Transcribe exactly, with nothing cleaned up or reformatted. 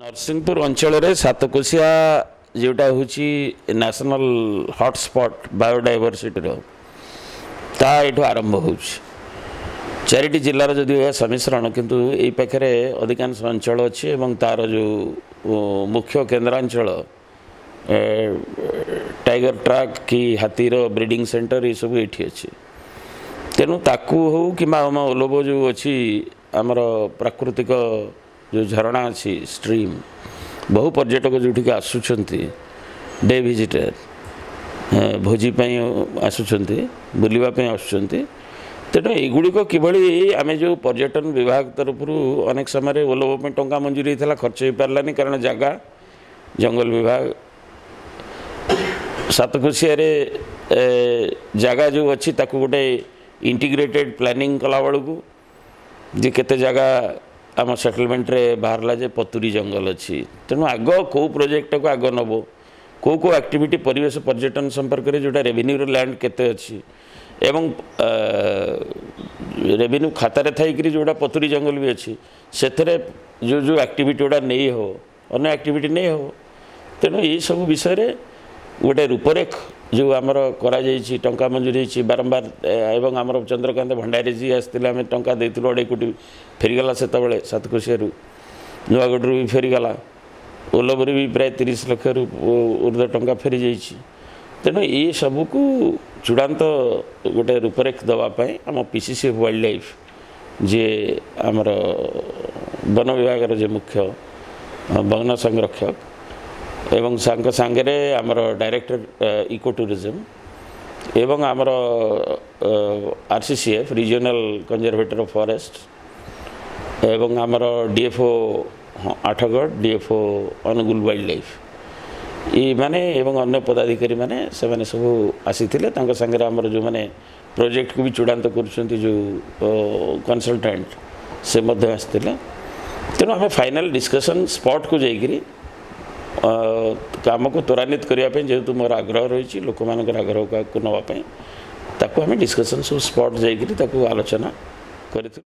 नरसिंहपुर अंचल रे सातकोशिया जोटा हूँ नेशनल हॉटस्पॉट बायोडायवर्सिटी ताठू आरंभ हो चारिटी जिलार जदि सम्मिश्रण किंतु ये पाखे अधिकांश अंचल अच्छी और तार जो मुख्य केन्द्रांचल टाइगर ट्रैक कि हाथीर ब्रीडिंग सेंटर ये सब ये अच्छे तेणु ताकू हो कि ओलोबो जो अच्छी आमर प्राकृतिक जो झरणा अच्छी स्ट्रीम बहु पर्यटक जोटिक आसुंट डे भिजिटर भोजीप आसुंट बुलवाप आसुंट तेणु युड़िक किभली आम जो पर्यटन विभाग तरफ अनेक समय ओलोबो टंका मंजूरी होता खर्च हो पारानी कारण जगह जंगल विभाग सातकोशिया जगह जो अच्छी गोटे इंटीग्रेटेड प्लानिंग कला बेलू जी केते जगह आम सेटलमेंट रे बाहरला जे पतुरी जंगल अच्छी तेणु आग कौ प्रोजेक्ट को आग नब कौ कौ एक्टिविटी परिवेश पर्यटन संपर्क में जोटा रेवेन्यू लैंड केते अच्छी एवं रेवेन्यू खातार थी जोटा पतुरी जंगल भी अच्छी से जो जो एक्टिविटी गुड़ा नहीं हो अने एक्टिविटी नहीं हो तेणु ये सब विषय रे गोटे रूपरेख जो आमर टंका मंजूरी हो बारंबार एवं आमर चंद्रकांत भंडारी जी आसते आम टंका देलु अढ़ाई कोटी फेरीगला से सातकोशिया नुआगढ़ भी फेरीगला ओलोबरी भी प्राय तीस लाख रु ऊर्ध टंका फेरी जा तेणु ये सबू को चूड़ांत गोटे रूपरेख दवापाई आम पीसीसी वाइल्ड लाइफ जे आमर वन विभाग जे मुख्य वन्य संरक्षक एवं सांग सांगे आमर डायरेक्टर इको टूरिज्म एवं आमर RCCF regional conservator of forest एवं आमर DFO Athagarh DFO Anugul wildlife ये माने एवं अन्य पदाधिकारी माने से माने सब आसीथिले तांका संगे आमर जो माने प्रोजेक्ट को भी चूड़ांत करुछंती जो कंसल्टेंट से मध्य आसीथिले तेणु आम फाइनाल डिस्कसन स्पॉट को जाइकरी काम को त्वरान्वित करने जेहेतु मोर आग्रह रही लोक मान आग्रह को नाप आम डिस्कसन सब स्पॉट जाकि आलोचना कर।